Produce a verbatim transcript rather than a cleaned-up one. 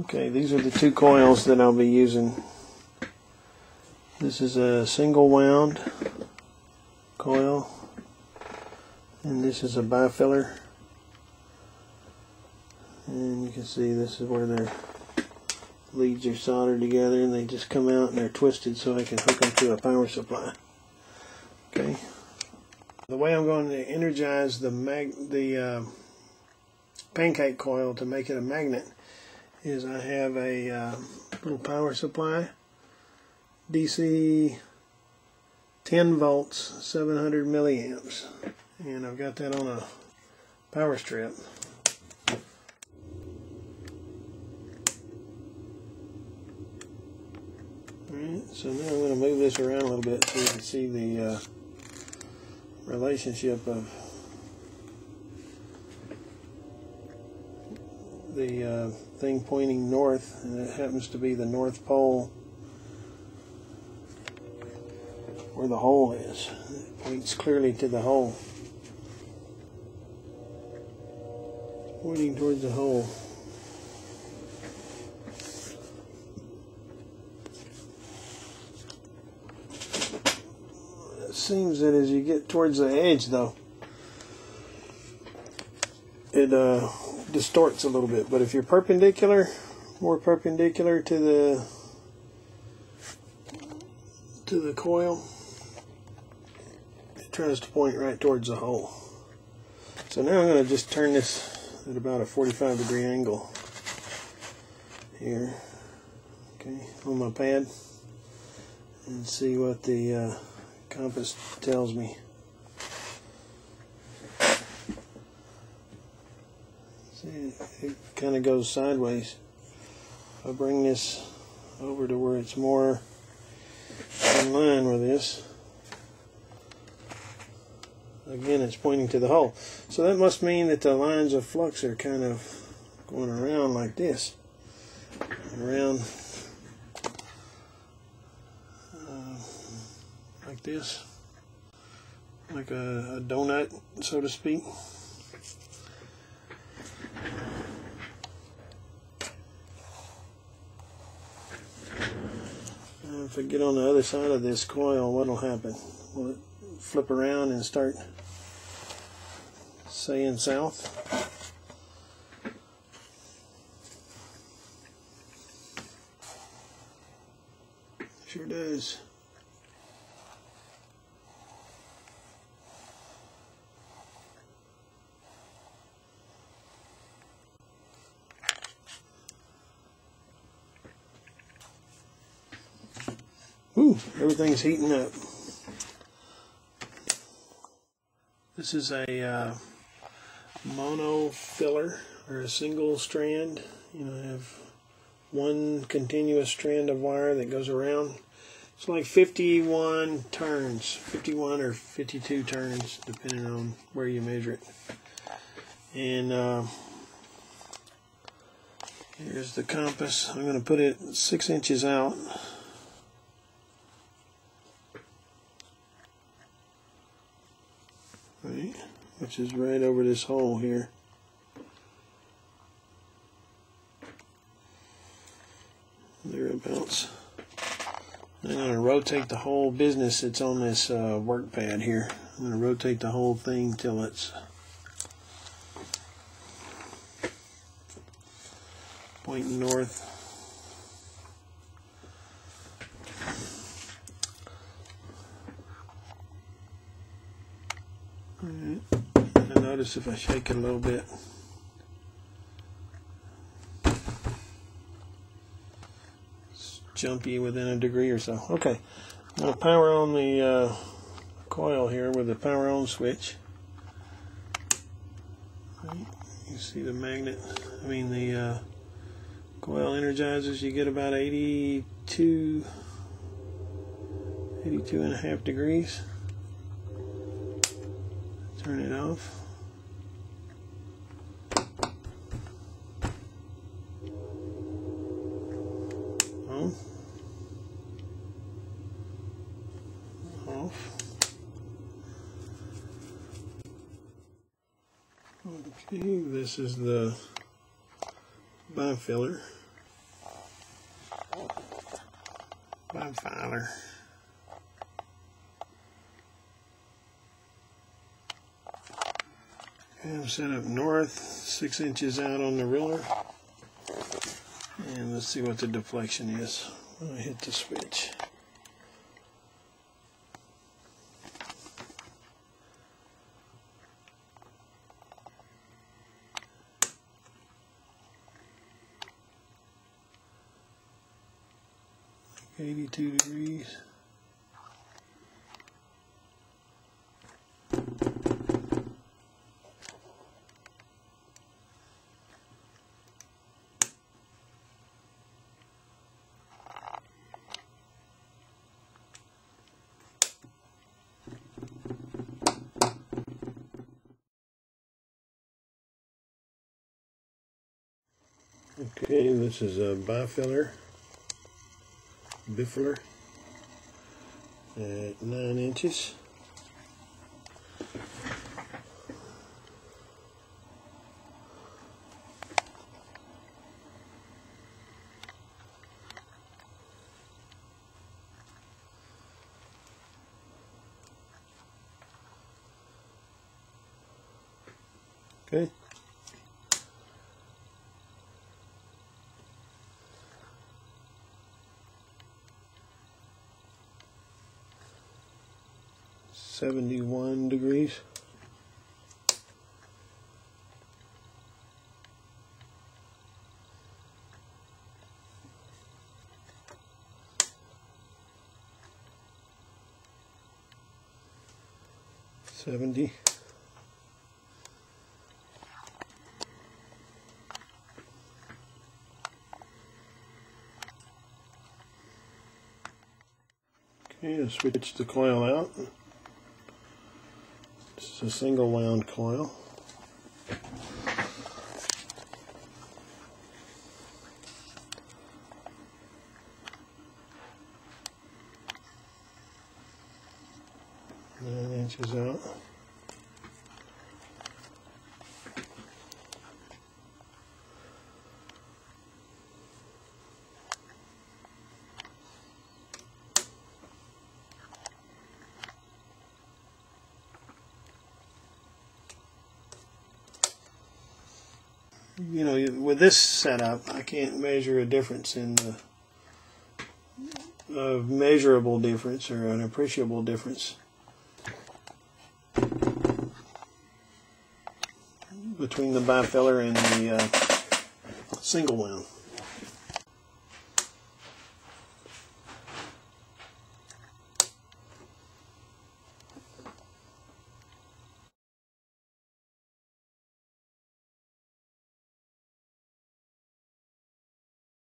Okay, these are the two coils that I'll be using. This is a single wound coil, and this is a bifilar. And you can see this is where their leads are soldered together, and they just come out and they're twisted so I can hook them to a power supply. Okay. The way I'm going to energize the mag the uh, pancake coil to make it a magnet is I have a uh, little power supply, D C ten volts, seven hundred milliamps, and I've got that on a power strip. Alright, so now I'm going to move this around a little bit so you can see the uh, relationship of the uh, thing pointing north, and it happens to be the North Pole where the hole is. It points clearly to the hole. Pointing towards the hole. It seems that as you get towards the edge, though, it uh, distorts a little bit. But if you're perpendicular, more perpendicular to the to the coil, it tries to point right towards the hole. So now I'm going to just turn this at about a forty-five degree angle here, okay, on my pad, and see what the uh, compass tells me. See, it kind of goes sideways. If I bring this over to where it's more in line with this, again it's pointing to the hole. So that must mean that the lines of flux are kind of going around like this, around uh, like this, like a, a donut, so to speak. If I get on the other side of this coil, what will happen? Will it flip around and start saying south? Sure does. Ooh, everything's heating up. This is a uh, monofilar, or a single strand. You know, I have one continuous strand of wire that goes around. It's like fifty-one turns, fifty-one or fifty-two turns, depending on where you measure it. And uh, here's the compass. I'm going to put it six inches out. Right, which is right over this hole here. Thereabouts. I'm going to rotate the whole business that's on this uh, work pad here. I'm going to rotate the whole thing till it's pointing north. Alright, I notice if I shake it a little bit, it's jumpy within a degree or so. Okay, I'm going to power on the uh, coil here with the power on switch. Right. You see the magnet, I mean the uh, coil energizes. You get about eighty-two, eighty-two and a half degrees. Turn it off. On. Off. Okay, this is the bifilar. Monofilar. And I'm set up north, six inches out on the ruler. And let's see what the deflection is when I hit the switch. eighty-two degrees. Okay, this is a bifilar, Bifilar at nine inches. Okay. seventy-one degrees. seventy. Okay, I'll switch the coil out. It's a single wound coil. Nine inches out. You know, with this setup, I can't measure a difference in the a measurable difference or an appreciable difference between the bifilar and the uh, single wound.